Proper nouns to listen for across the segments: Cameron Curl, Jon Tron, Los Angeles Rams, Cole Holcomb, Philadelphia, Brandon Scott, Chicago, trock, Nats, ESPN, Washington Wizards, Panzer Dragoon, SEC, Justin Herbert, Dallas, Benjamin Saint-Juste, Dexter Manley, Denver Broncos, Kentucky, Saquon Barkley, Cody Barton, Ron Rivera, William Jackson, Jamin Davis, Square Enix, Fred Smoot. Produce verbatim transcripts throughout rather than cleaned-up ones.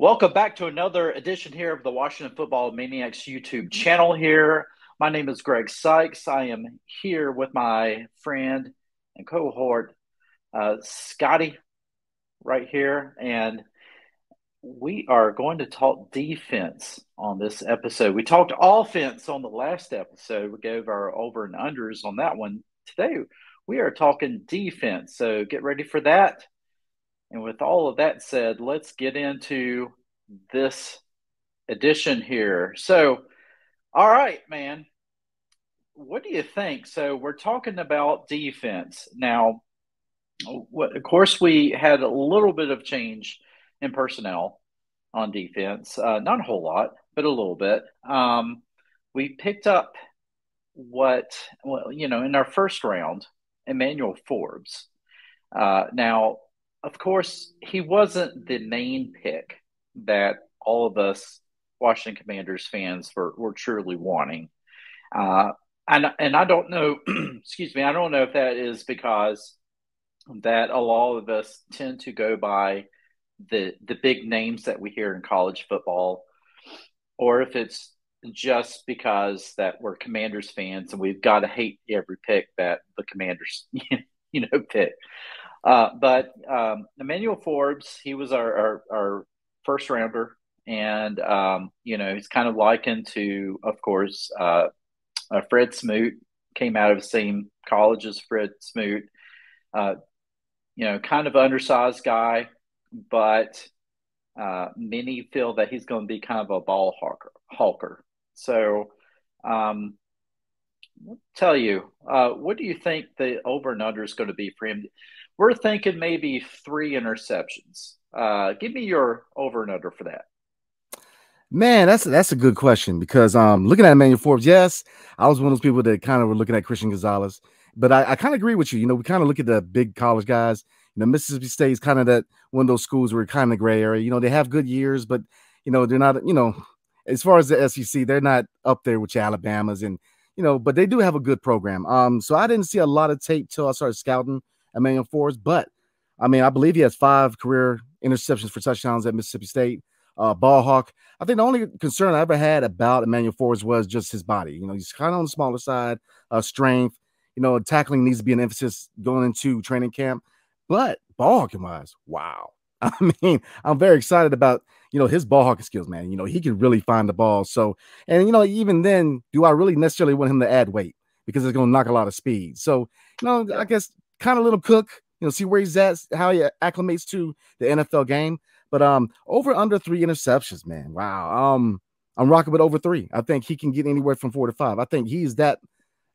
Welcome back to another edition here of the Washington Football Maniacs YouTube channel here. My name is Greg Sykes. I am here with my friend and cohort, uh, Scotty, right here. And we are going to talk defense on this episode. We talked offense on the last episode. We gave our over and unders on that one. Today, we are talking defense. So get ready for that. And with all of that said, let's get into this edition here. So, all right, man, what do you think? So we're talking about defense. Now, of course, we had a little bit of change in personnel on defense. Uh, not a whole lot, but a little bit. Um, we picked up what, well, you know, in our first round, Emmanuel Forbes. Uh, now, Of course, he wasn't the main pick that all of us Washington Commanders fans were, were truly wanting. Uh, and, and I don't know, excuse me, I don't know if that is because that a lot of us tend to go by the the big names that we hear in college football, or if it's just because that we're Commanders fans and we've got to hate every pick that the Commanders, you know, pick. Uh, but um, Emmanuel Forbes, he was our, our, our first rounder, and, um, you know, he's kind of likened to, of course, uh, uh, Fred Smoot, came out of the same college as Fred Smoot, uh, you know, kind of undersized guy, but uh, many feel that he's going to be kind of a ball hawker. hawker. So um, I'll tell you, uh, what do you think the over and under is going to be for him? We're thinking maybe three interceptions. Uh, give me your over and under for that. Man, that's that's a good question, because um, looking at Emmanuel Forbes, yes, I was one of those people that kind of were looking at Christian Gonzalez, but I, I kind of agree with you. You know, we kind of look at the big college guys. You know, Mississippi State is kind of that one of those schools where kind of gray area. You know, they have good years, but you know they're not. You know, as far as the S E C, they're not up there with your Alabamas, and you know, but they do have a good program. Um, so I didn't see a lot of tape till I started scouting Emmanuel Forbes, but I mean, I believe he has five career interceptions for touchdowns at Mississippi State. Uh, ball hawk. I think the only concern I ever had about Emmanuel Forbes was just his body. You know, he's kind of on the smaller side, uh, strength. You know, tackling needs to be an emphasis going into training camp. But ball hawking wise, wow. I mean, I'm very excited about, you know, his ball hawking skills, man. You know, he can really find the ball. So, and you know, even then, do I really necessarily want him to add weight, because it's going to knock a lot of speed? So, you know, I guess, kind of little cook, you know, see where he's at, how he acclimates to the N F L game. But um, over under three interceptions, man. Wow. Um, I'm rocking with over three. I think he can get anywhere from four to five. I think he's that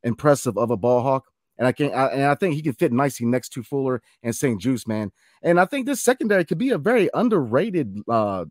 impressive of a ball hawk, and I can, I, and I think he can fit nicely next to Fuller and Saint-Juste, man. And I think this secondary could be a very underrated uh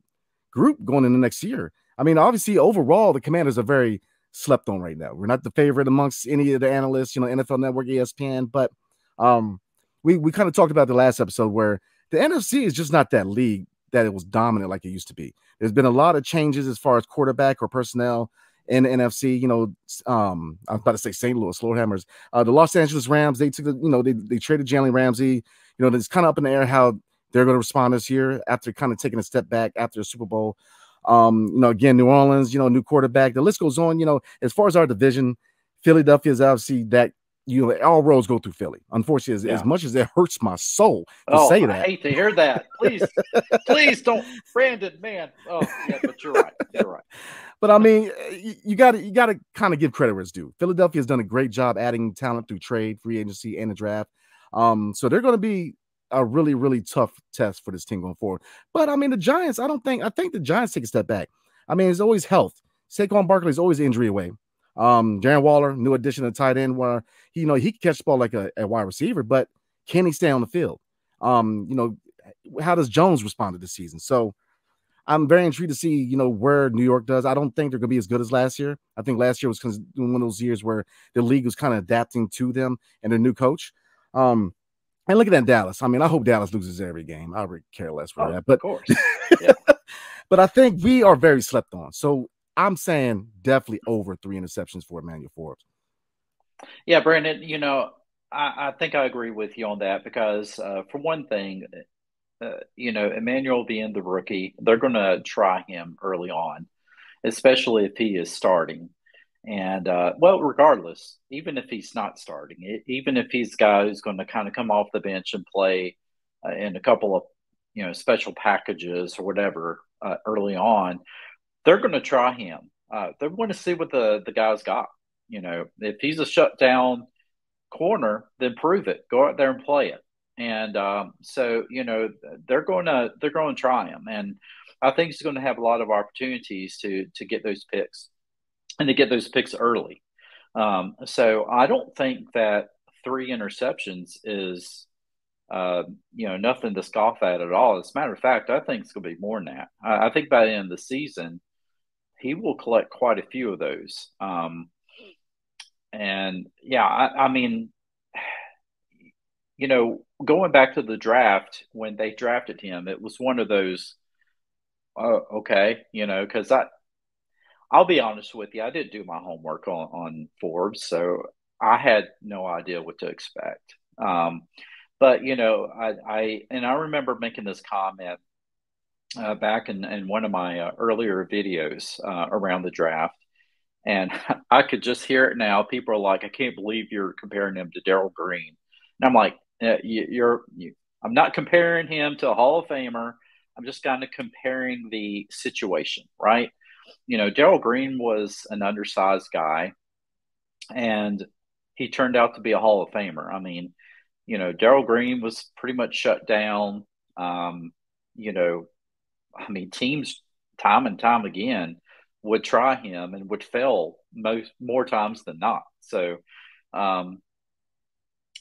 group going into next year. I mean, obviously, overall, the Commanders are very slept on right now. We're not the favorite amongst any of the analysts, you know, N F L Network, E S P N, but. Um, we, we kind of talked about the last episode where the N F C is just not that league that it was dominant like it used to be. There's been a lot of changes as far as quarterback or personnel in the N F C. You know, um, I was about to say Saint Louis, Lord Hammers, uh, the Los Angeles Rams, they took the, you know, they, they traded Jalen Ramsey. You know, it's kind of up in the air how they're going to respond this year after kind of taking a step back after the Super Bowl. Um, you know, again, New Orleans, you know, new quarterback, the list goes on. You know, as far as our division, Philadelphia is obviously that. You know, all roads go through Philly. Unfortunately, as, yeah. as much as it hurts my soul to oh, say that. I hate to hear that. Please, please don't, Brandon, man. Oh, yeah, but you're right. You're right. But I mean, you got to you got to kind of give credit where it's due. Philadelphia has done a great job adding talent through trade, free agency, and the draft. Um, so they're going to be a really, really tough test for this team going forward. But I mean, the Giants. I don't think. I think the Giants take a step back. I mean, it's always health. Saquon Barkley is always injury away. Um, Darren Waller, new addition to tight end, where he, you know, he can catch the ball like a, a wide receiver, but can he stay on the field? Um, you know, how does Jones respond to this season? So I'm very intrigued to see, you know, where New York does. I don't think they're gonna be as good as last year. I think last year was one of those years where the league was kind of adapting to them and their new coach. Um, and looking at Dallas, I mean, I hope Dallas loses every game. I would care less for oh, that, but of course, yeah. But I think we are very slept on. So I'm saying definitely over three interceptions for Emmanuel Forbes. Yeah, Brandon, you know, I, I think I agree with you on that because, uh, for one thing, uh, you know, Emmanuel being the rookie, they're going to try him early on, especially if he is starting. And, uh, well, regardless, even if he's not starting, it, even if he's a guy who's going to kind of come off the bench and play uh, in a couple of, you know, special packages or whatever uh, early on, they're going to try him. Uh, they want to see what the, the guy's got. You know, if he's a shutdown corner, then prove it. Go out there and play it. And um, so, you know, they're going to they're going to try him. And I think he's going to have a lot of opportunities to to get those picks and to get those picks early. Um, so I don't think that three interceptions is, uh, you know, nothing to scoff at at all. As a matter of fact, I think it's going to be more than that. I, I think by the end of the season, he will collect quite a few of those. Um, and, yeah, I, I mean, you know, going back to the draft, when they drafted him, it was one of those, oh, okay, you know, because I – I'll be honest with you. I didn't do my homework on, on Forbes, so I had no idea what to expect. Um, but, you know, I, I and I remember making this comment uh, back in, in one of my uh, earlier videos uh, around the draft, and I could just hear it now. People are like, I can't believe you're comparing him to Daryl Green. And I'm like, eh, you, you're you. I'm not comparing him to a Hall of Famer. I'm just kind of comparing the situation, right? You know, Daryl Green was an undersized guy, and he turned out to be a Hall of Famer. I mean, you know, Daryl Green was pretty much shut down. Um, you know, I mean, teams time and time again would try him and would fail most more times than not. So, um,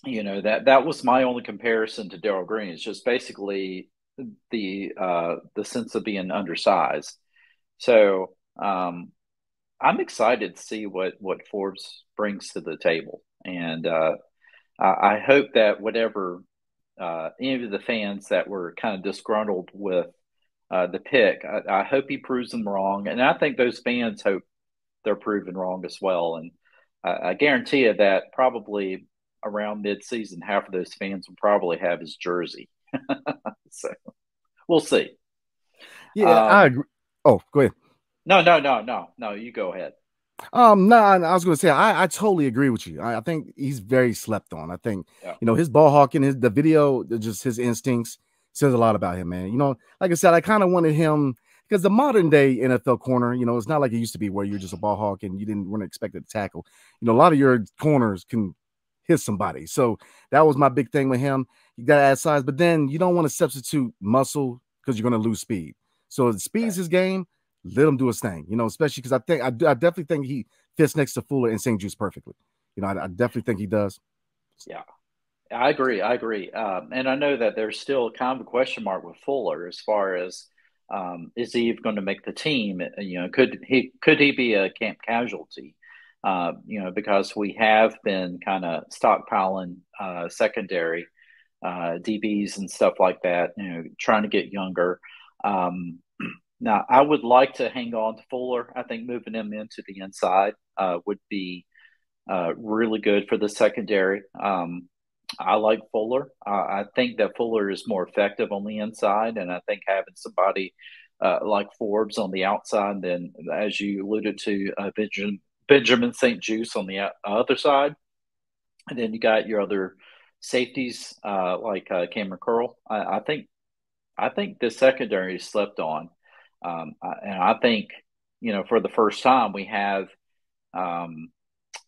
you know, that that was my only comparison to Daryl Green. It's just basically the uh, the sense of being undersized. So um, I'm excited to see what, what Forbes brings to the table. And uh, I, I hope that whatever uh, any of the fans that were kind of disgruntled with uh, the pick, I, I hope he proves them wrong. And I think those fans hope they're proven wrong as well. And I, I guarantee you that probably around midseason, half of those fans will probably have his jersey. So we'll see. Yeah, um, I agree. Oh, go ahead. No, no, no, no, no. You go ahead. Um, no, I, I was going to say I, I totally agree with you. I, I think he's very slept on. I think yeah. you know his ball hawking, his the video, just his instincts says a lot about him, man. You know, like I said, I kind of wanted him because the modern day N F L corner, you know, it's not like it used to be where you're just a ball hawk and you didn't weren't expected to tackle. You know, a lot of your corners can hit somebody, so that was my big thing with him. You got to add size, but then you don't want to substitute muscle because you're going to lose speed. So it speeds his game. Let him do his thing, you know, especially because I think I, I definitely think he fits next to Fuller and Saint-Juste perfectly. You know, I, I definitely think he does. Yeah, I agree. I agree. Um, and I know that there's still kind of a question mark with Fuller as far as um, is he going to make the team? You know, could he could he be a camp casualty? Uh, you know, because we have been kind of stockpiling uh, secondary uh, D Bs and stuff like that. You know, trying to get younger. Um, now, I would like to hang on to Fuller. I think moving him into the inside uh, would be uh, really good for the secondary. Um, I like Fuller. Uh, I think that Fuller is more effective on the inside, and I think having somebody uh, like Forbes on the outside, then as you alluded to, uh, Benjamin, Benjamin Saint-Juste on the other side, and then you got your other safeties uh, like uh, Cameron Curl. I, I think. I think the secondary is slept on. Um, and I think, you know, for the first time we have um,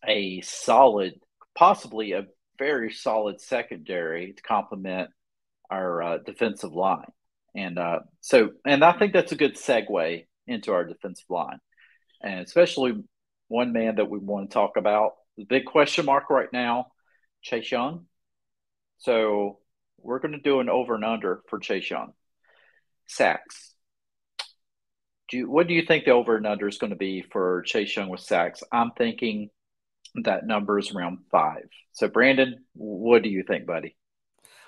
a solid, possibly a very solid secondary to complement our uh, defensive line. And uh, so, and I think that's a good segue into our defensive line. And especially one man that we want to talk about, the big question mark right now, Chase Young. So, we're going to do an over and under for Chase Young. Sacks. Do you, what do you think the over and under is going to be for Chase Young with sacks? I'm thinking that number is around five. So, Brandon, what do you think, buddy?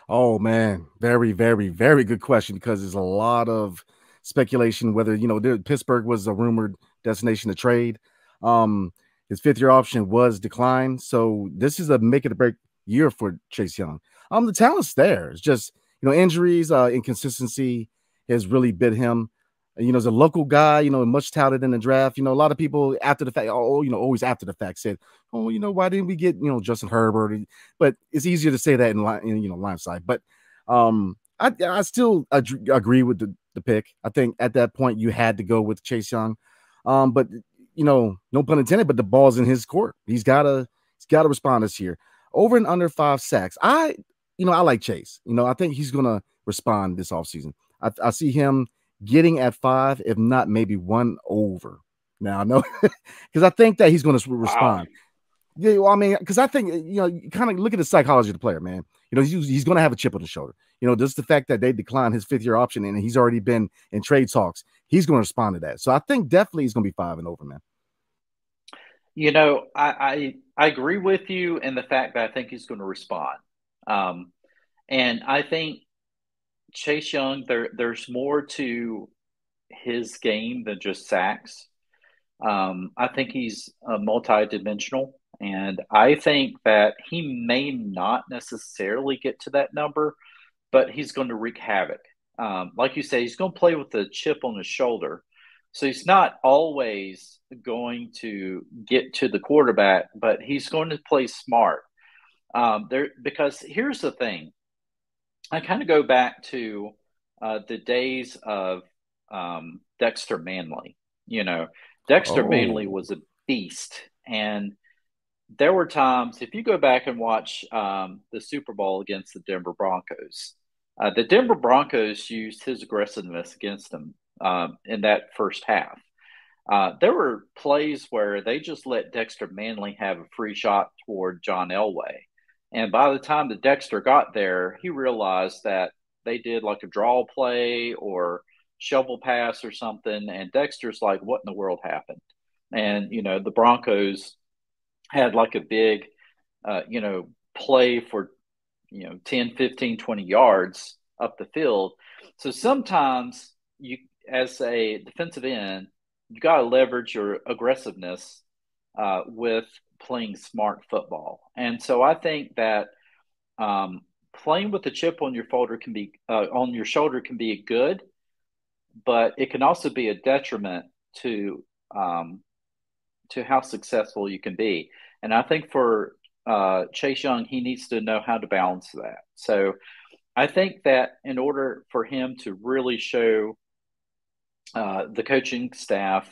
Oh, man. Very, very, very good question because there's a lot of speculation whether, you know, there, Pittsburgh was a rumored destination to trade. Um, his fifth-year option was declined. So, this is a make-it-break year for Chase Young. Um, the talent's there. It's just, you know, injuries, uh, inconsistency has really bit him. You know, as a local guy, you know, much touted in the draft. You know, a lot of people after the fact, oh, you know, always after the fact said, oh, you know, why didn't we get, you know, Justin Herbert? But it's easier to say that in, in you know, hindsight. But um, I, I still ad- agree with the, the pick. I think at that point you had to go with Chase Young. Um, but, you know, no pun intended, but the ball's in his court. He's got to he's got to respond this year. Over and under five sacks. I, you know, I like Chase. You know, I think he's going to respond this offseason. I, I see him getting at five, if not maybe one over. Now I know because I think that he's going to respond. Wow. Yeah, well, I mean, because I think, you know, you kind of look at the psychology of the player, man. You know, he's, he's going to have a chip on his shoulder. You know, just the fact that they declined his fifth year option and he's already been in trade talks, he's going to respond to that. So I think definitely he's going to be five and over, man. You know, I, I I agree with you in the fact that I think he's going to respond, um, and I think Chase Young, there, there's more to his game than just sacks. Um, I think he's uh, multidimensional, and I think that he may not necessarily get to that number, but he's going to wreak havoc. Um, like you say, he's going to play with the chip on his shoulder, so he's not always going to get to the quarterback, but he's going to play smart. Um, there, because here's the thing. I kind of go back to uh, the days of um, Dexter Manley. You know, Dexter oh. Manley was a beast. And there were times, if you go back and watch um, the Super Bowl against the Denver Broncos, uh, the Denver Broncos used his aggressiveness against them um, in that first half. Uh, there were plays where they just let Dexter Manley have a free shot toward John Elway. And by the time that Dexter got there, he realized that they did like a draw play or shovel pass or something. And Dexter's like, what in the world happened? And, you know, the Broncos had like a big, uh, you know, play for, you know, ten, fifteen, twenty yards up the field. So sometimes you, as a defensive end, you got to leverage your aggressiveness uh, with playing smart football. And so I think that um, playing with a chip on your folder can be uh, on your shoulder can be good, but it can also be a detriment to um, to how successful you can be. And I think for uh, Chase Young, he needs to know how to balance that. So I think that in order for him to really show uh, the coaching staff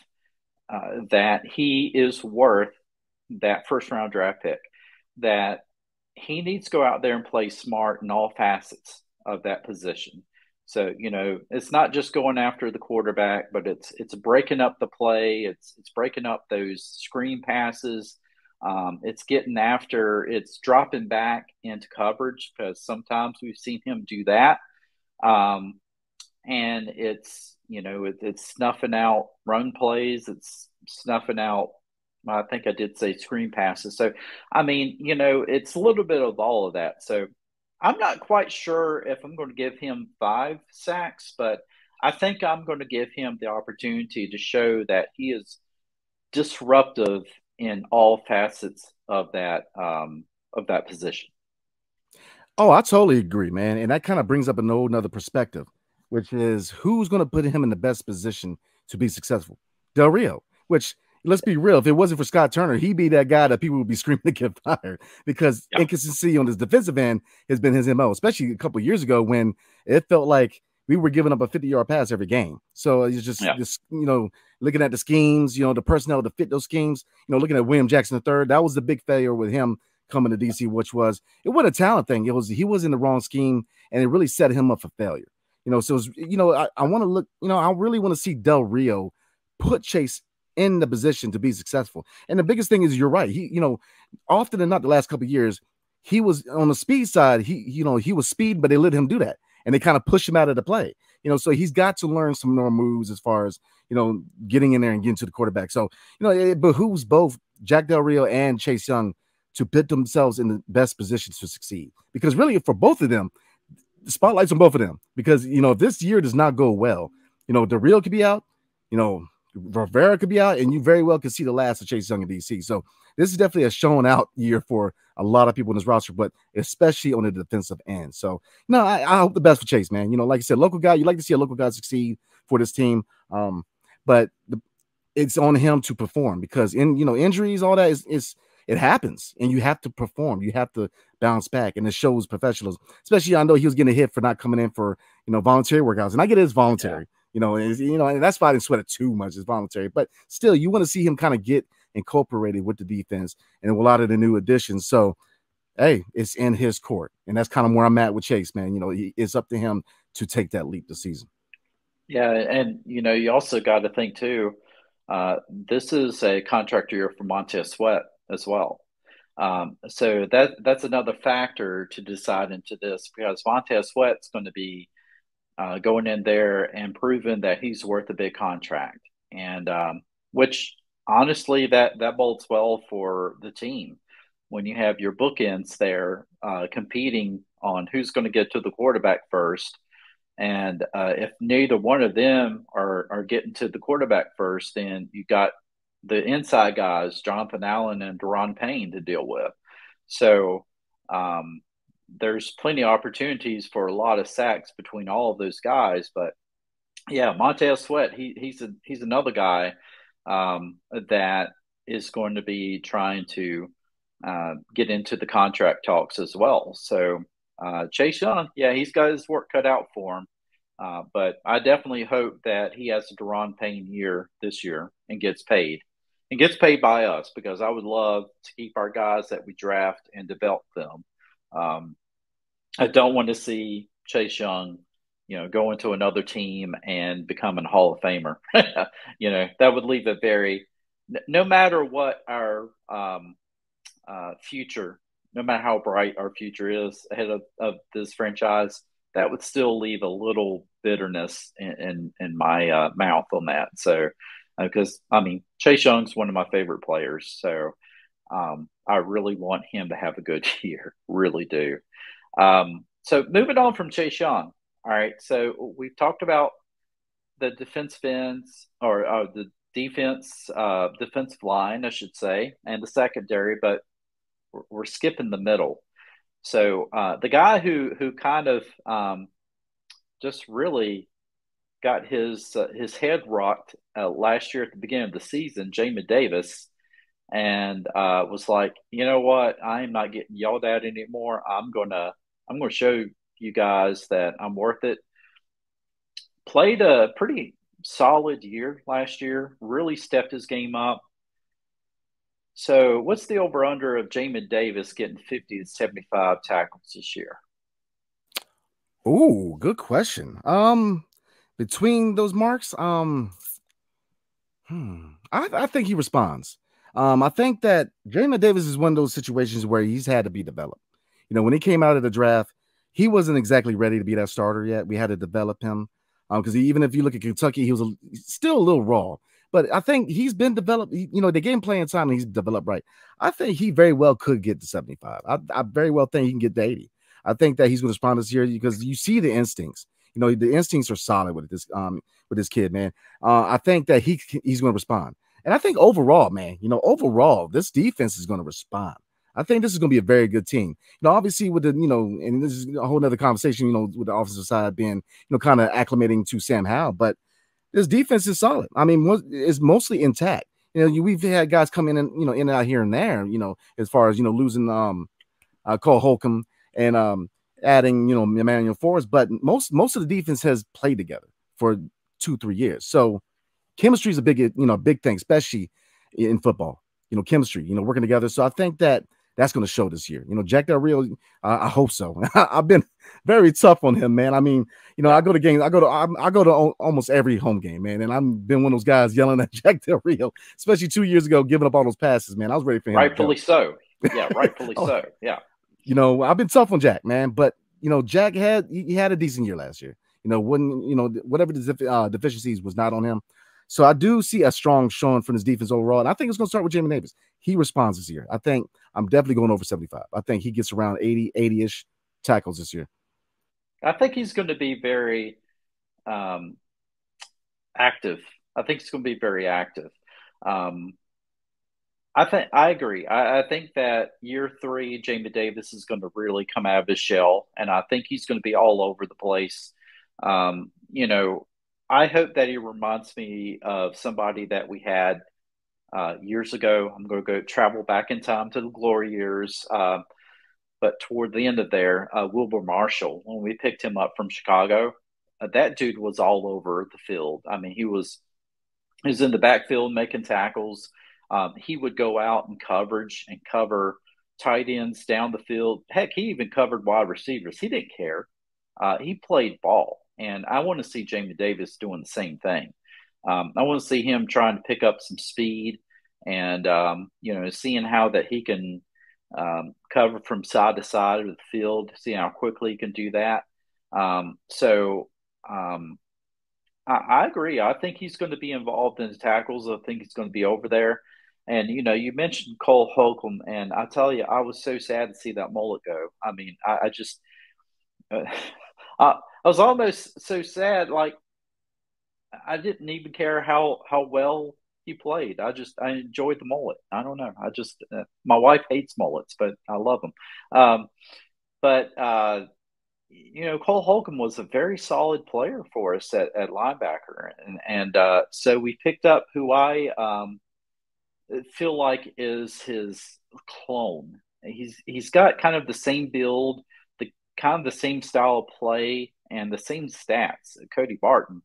uh, that he is worth that first round draft pick, that he needs to go out there and play smart in all facets of that position. So, you know, it's not just going after the quarterback, but it's, it's breaking up the play. It's, it's breaking up those screen passes. Um, it's getting after, it's dropping back into coverage because sometimes we've seen him do that. Um, and it's, you know, it, it's snuffing out run plays. It's snuffing out, I think I did say screen passes. So, I mean, you know, it's a little bit of all of that. So I'm not quite sure if I'm going to give him five sacks, but I think I'm going to give him the opportunity to show that he is disruptive in all facets of that, um, of that position. Oh, I totally agree, man. And that kind of brings up an old another perspective, which is who's going to put him in the best position to be successful? Del Rio, which – let's be real. If it wasn't for Scott Turner, he'd be that guy that people would be screaming to get fired because yep. inconsistency on his defensive end has been his M O, especially a couple of years ago when it felt like we were giving up a fifty-yard pass every game. So it's just, yep. just, you know, looking at the schemes, you know, the personnel to fit those schemes, you know, looking at William Jackson the third, that was the big failure with him coming to D C, which was it wasn't a talent thing. It was he was in the wrong scheme, and it really set him up for failure. You know, so, it was, you know, I, I want to look, you know, I really want to see Del Rio put Chase in the position to be successful. And the biggest thing is you're right. He, you know, often than not the last couple of years, he was on the speed side. He, you know, he was speed, but they let him do that. And they kind of push him out of the play. You know, so he's got to learn some more moves as far as, you know, getting in there and getting to the quarterback. So, you know, it behooves both Jack Del Rio and Chase Young to put themselves in the best positions to succeed. Because really for both of them, the spotlight's on both of them. Because, you know, if this year does not go well, you know, Del Rio could be out, you know, Rivera could be out, and you very well could see the last of Chase Young in D C. So this is definitely a shown out year for a lot of people in this roster, but especially on the defensive end. So, no, I, I hope the best for Chase, man. You know, like I said, local guy, you like to see a local guy succeed for this team. Um, but the, it's on him to perform, because in, you know, injuries, all that is, is, it happens, and you have to perform. You have to bounce back, and it shows professionalism. Especially, I know he was getting a hit for not coming in for, you know, voluntary workouts, and I get it, it's voluntary, yeah. you know, and you know, and that's why I didn't sweat it too much. It's voluntary, but still, you want to see him kind of get incorporated with the defense and a lot of the new additions. So, hey, it's in his court, and that's kind of where I'm at with Chase, man. You know, he, it's up to him to take that leap this season. Yeah, and you know, you also got to think too. Uh, this is a contract year for Montez Sweat as well. Um, so that that's another factor to decide into this, because Montez Sweat's going to be uh, going in there and proving that he's worth a big contract. And um, which honestly, that, that bodes well for the team when you have your bookends there uh, competing on who's going to get to the quarterback first. And uh, if neither one of them are, are getting to the quarterback first, then you got the inside guys, Jonathan Allen and Daron Payne, to deal with. So um, there's plenty of opportunities for a lot of sacks between all of those guys. But yeah, Montez Sweat, he, he's a, he's another guy um, that is going to be trying to uh, get into the contract talks as well. So uh, Chase Young, yeah, he's got his work cut out for him. Uh, but I definitely hope that he has a Daron Payne year this year and gets paid. And gets paid by us, because I would love to keep our guys that we draft and develop them. Um, I don't want to see Chase Young, you know, go into another team and become a Hall of Famer. You know, that would leave a very – no matter what our um, uh, future, no matter how bright our future is ahead of, of this franchise, that would still leave a little bitterness in, in, in my uh, mouth on that. So – because, I mean, Chase Young's one of my favorite players, so um, I really want him to have a good year, really do. Um, so moving on from Chase Young, all right, so we've talked about the defense ends, or uh, the defense uh, defensive line, I should say, and the secondary, but we're, we're skipping the middle. So uh, the guy who, who kind of um, just really – got his uh, his head rocked uh, last year at the beginning of the season, Jamin Davis, and uh, was like, you know what, I am not getting yelled at anymore. I'm gonna I'm gonna show you guys that I'm worth it. Played a pretty solid year last year. Really stepped his game up. So, what's the over under of Jamin Davis getting fifty to seventy five tackles this year? Ooh, good question. Um. Between those marks, um, hmm, I, I think he responds. Um, I think that Jamin Davis is one of those situations where he's had to be developed. You know, when he came out of the draft, he wasn't exactly ready to be that starter yet. We had to develop him because um, even if you look at Kentucky, he was a, still a little raw. But I think he's been developed. He, you know, they gave him playing time, and he's developed right. I think he very well could get to seventy-five. I, I very well think he can get to eighty. I think that he's going to respond this year because you see the instincts. You know, the instincts are solid with this um with this kid, man. Uh, I think that he he's going to respond. And I think overall, man, you know, overall, this defense is going to respond. I think this is going to be a very good team. You know, obviously with the, you know, and this is a whole nother conversation, you know, with the offensive side being, you know, kind of acclimating to Sam Howell. But this defense is solid. I mean, it's mostly intact. You know, you, we've had guys come in and, you know, in and out here and there, you know, as far as, you know, losing um uh, Cole Holcomb and um adding, you know, Emmanuel Forbes, but most most of the defense has played together for two, three years. So chemistry is a big, you know, big thing, especially in football. You know, chemistry, you know, working together. So I think that that's going to show this year. You know, Jack Del Rio, uh, I hope so. I've been very tough on him, man. I mean, you know, I go to games, I go to I, I go to almost every home game, man. And I've been one of those guys yelling at Jack Del Rio, especially two years ago, giving up all those passes, man. I was ready for him. Rightfully so. Yeah, rightfully oh. so. Yeah. You know, I've been tough on Jack, man, but you know, Jack had he had a decent year last year. You know, wouldn't you know whatever the uh, deficiencies was not on him. So I do see a strong showing from his defense overall, and I think it's going to start with Jamin Davis. He responds this year. I think I'm definitely going over seventy-five. I think he gets around eighty, eighty-ish tackles this year. I think he's going to be very um, active. I think he's going to be very active. Um, I think I agree. I, I think that year three, Jamin Davis is going to really come out of his shell, and I think he's going to be all over the place. Um, you know, I hope that he reminds me of somebody that we had uh, years ago. I'm going to go travel back in time to the glory years, uh, but toward the end of there, uh, Wilbur Marshall, when we picked him up from Chicago, uh, that dude was all over the field. I mean, he was he was in the backfield making tackles. Um, he would go out in coverage and cover tight ends down the field. Heck, he even covered wide receivers. He didn't care. Uh, he played ball. And I want to see Jamin Davis doing the same thing. Um, I want to see him trying to pick up some speed and, um, you know, seeing how that he can um, cover from side to side of the field, seeing how quickly he can do that. Um, so um, I, I agree. I think he's going to be involved in the tackles. I think he's going to be over there. And, you know, you mentioned Cole Holcomb, and I tell you, I was so sad to see that mullet go. I mean, I, I just uh, – I, I was almost so sad, like, I didn't even care how, how well he played. I just – I enjoyed the mullet. I don't know. I just uh, – my wife hates mullets, but I love them. Um, but, uh, you know, Cole Holcomb was a very solid player for us at, at linebacker. And, and uh, so we picked up who I um, – feel like is his clone. He's he's got kind of the same build, the kind of the same style of play, and the same stats. Cody Barton.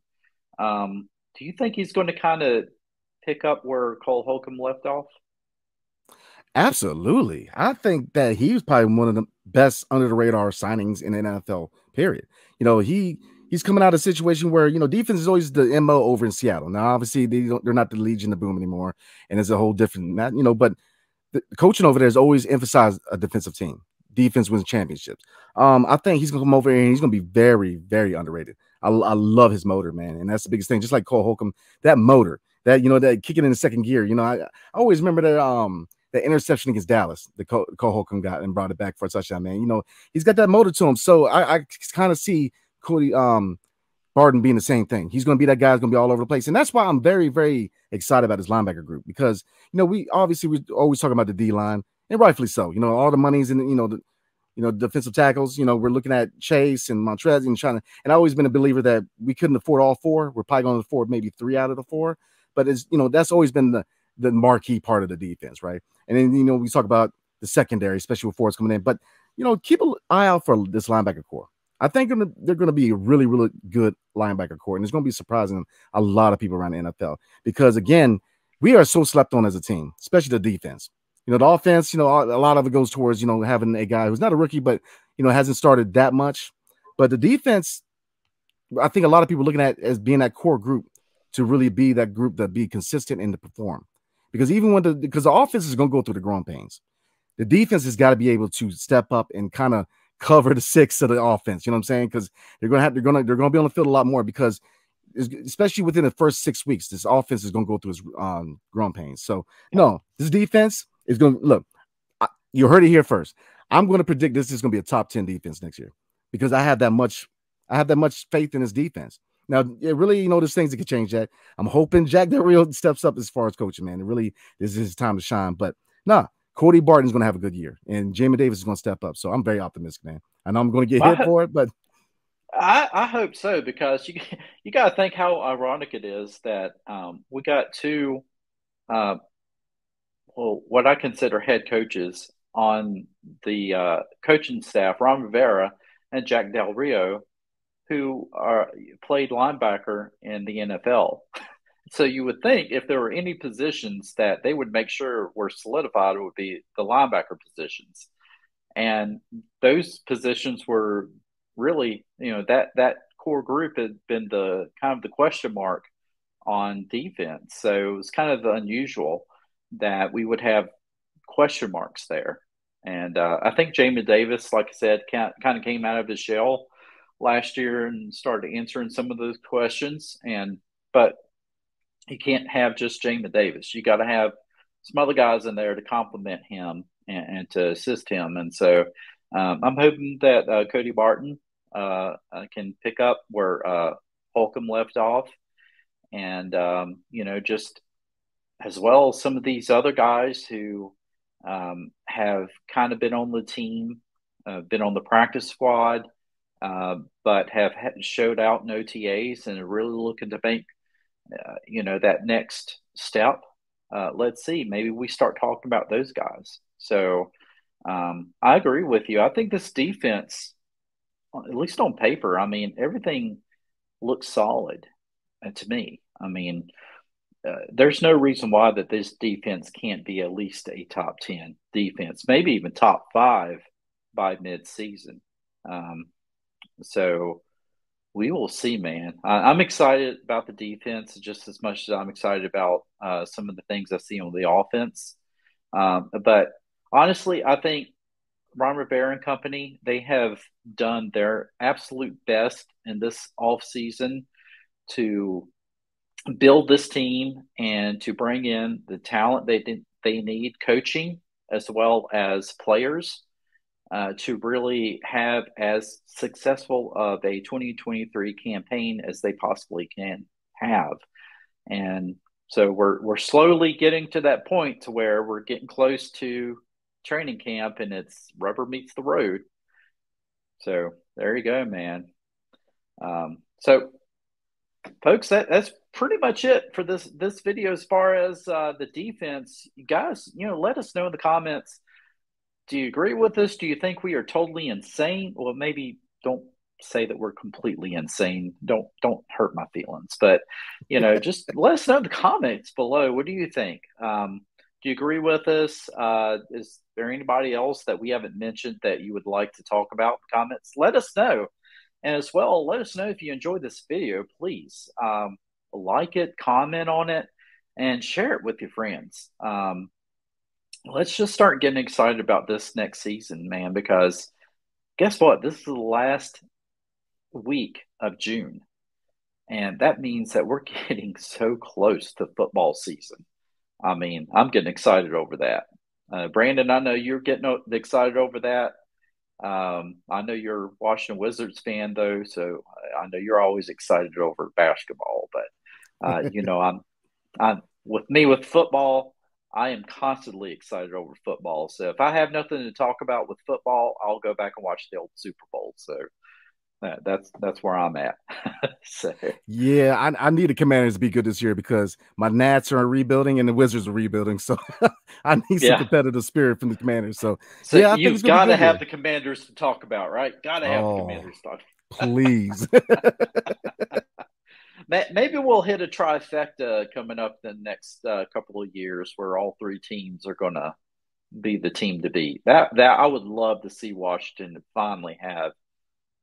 Um, do you think he's going to kind of pick up where Cole Holcomb left off? Absolutely. I think that he was probably one of the best under the radar signings in the N F L. Period. You know, he he's coming out of a situation where, you know, defense is always the M O over in Seattle. Now, obviously, they don't, they're not the Legion of Boom anymore, and it's a whole different, not, you know, but the coaching over there has always emphasized a defensive team. Defense wins championships. Um, I think he's going to come over here, and he's going to be very, very underrated. I, I love his motor, man, and that's the biggest thing. Just like Cole Holcomb, that motor, that, you know, that kicking in the second gear, you know, I, I always remember that um, – the interception against Dallas, the Cole Holcomb got and brought it back for a touchdown, man. You know, he's got that motor to him. So I, I kind of see Cody um, Barton being the same thing. He's going to be that guy who's going to be all over the place. And that's why I'm very, very excited about his linebacker group because, you know, we obviously we always talking about the D-line, and rightfully so. You know, all the money's in, you know, the you know, defensive tackles. You know, we're looking at Chase and Montez and trying to – and I've always been a believer that we couldn't afford all four. We're probably going to afford maybe three out of the four. But, it's you know, that's always been the – the marquee part of the defense, right? And then, you know, we talk about the secondary, especially with Forbes coming in. But, you know, keep an eye out for this linebacker core. I think they're going to, they're going to be a really, really good linebacker core, and it's going to be surprising a lot of people around the N F L because, again, we are so slept on as a team, especially the defense. You know, the offense, you know, a lot of it goes towards, you know, having a guy who's not a rookie but, you know, hasn't started that much. But the defense, I think a lot of people looking at as being that core group to really be that group that be consistent and to perform. Because even when the because the offense is going to go through the growing pains, the defense has got to be able to step up and kind of cover the six of the offense. You know what I'm saying? Because they're going to have they're going to they're going to be on the field a lot more because especially within the first six weeks, this offense is going to go through its um, growing pains. So no, this defense is going to look. I, you heard it here first. I'm going to predict this is going to be a top ten defense next year because I have that much I have that much faith in this defense. Now, it really, you know, there's things that could change that. I'm hoping Jack Del Rio steps up as far as coaching, man. It really this is his time to shine. But, nah, Cody Barton's going to have a good year, and Jamin Davis is going to step up. So I'm very optimistic, man. I know I'm going to get I hit hope, for it, but. I, I hope so because you you got to think how ironic it is that um, we got two, uh, well, what I consider head coaches on the uh, coaching staff, Ron Rivera and Jack Del Rio, who are played linebacker in the N F L. So you would think if there were any positions that they would make sure were solidified, it would be the linebacker positions. And those positions were really, you know, that, that core group had been the kind of the question mark on defense. So it was kind of unusual that we would have question marks there. And uh, I think Jamin Davis, like I said, kind of came out of his shell last year and started answering some of those questions. And but you can't have just Jamin Davis. You got to have some other guys in there to complement him and, and to assist him. And so um, I'm hoping that uh, Cody Barton uh, can pick up where uh, Holcomb left off and, um, you know, just as well as some of these other guys who um, have kind of been on the team, uh, been on the practice squad, uh, but have showed out in O T As and are really looking to make, uh, you know, that next step. Uh, let's see, maybe we start talking about those guys. So um, I agree with you. I think this defense, at least on paper, I mean, everything looks solid to me. I mean, uh, there's no reason why that this defense can't be at least a top ten defense, maybe even top five by mid-season. Um, so we will see, man. I, I'm excited about the defense just as much as I'm excited about uh, some of the things I see on the offense. Um, but honestly, I think Ron Rivera and company, they have done their absolute best in this offseason to build this team and to bring in the talent they they need, coaching as well as players, uh, to really have as successful of a twenty twenty-three campaign as they possibly can have. And so we're we're slowly getting to that point to where we're getting close to training camp and it's rubber meets the road. So there you go, man. Um, so folks, that, that's pretty much it for this, this video. As far as uh, the defense, you guys, you know, let us know in the comments. Do you agree with us? Do you think we are totally insane? Well, maybe don't say that we're completely insane. Don't, don't hurt my feelings, but you know, just let us know in the comments below. What do you think? Um, Do you agree with us? Uh, is there anybody else that we haven't mentioned that you would like to talk about in the comments? Let us know. And as well, let us know if you enjoyed this video, please. Um, like it, comment on it, and share it with your friends. Um, let's just start getting excited about this next season, man, because guess what? This is the last week of June. And that means that we're getting so close to football season. I mean, I'm getting excited over that. Uh, Brandon, I know you're getting excited over that. Um, I know you're a Washington Wizards fan, though, so I know you're always excited over basketball. But, uh, you know, I'm, I'm with me with football, I am constantly excited over football. So if I have nothing to talk about with football, I'll go back and watch the old Super Bowl. So that, that's that's where I'm at. So. Yeah, I, I need the Commanders to be good this year because my Nats are rebuilding and the Wizards are rebuilding. So I need some yeah. competitive spirit from the Commanders. So, so yeah, I you've think it's got to have here. the Commanders to talk about, right? Got to have oh, the Commanders to talk about. Please. Maybe we'll hit a trifecta coming up the next uh, couple of years where all three teams are going to be the team to beat. That, that I would love to see Washington finally have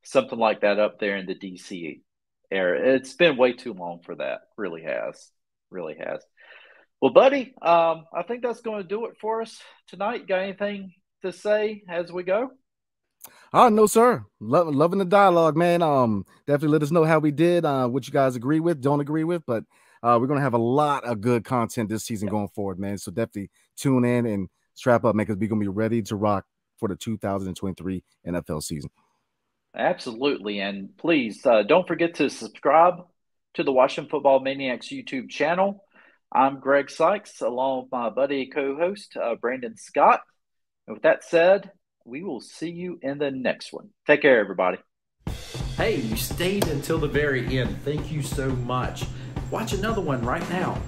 something like that up there in the D C area. It's been way too long for that. Really has. Really has. Well, buddy, um, I think that's going to do it for us tonight. Got anything to say as we go? Oh, no, sir. Lo- loving the dialogue, man. Um, definitely let us know how we did, uh, what you guys agree with, don't agree with. But uh, we're going to have a lot of good content this season yeah. going forward, man. So definitely tune in and strap up, man, because we're going to be ready to rock for the two thousand twenty-three N F L season. Absolutely. And please uh, don't forget to subscribe to the Washington Football Maniacs YouTube channel. I'm Greg Sykes, along with my buddy co-host, uh, Brandon Scott. And with that said, we will see you in the next one. Take care, everybody. Hey, you stayed until the very end. Thank you so much. Watch another one right now.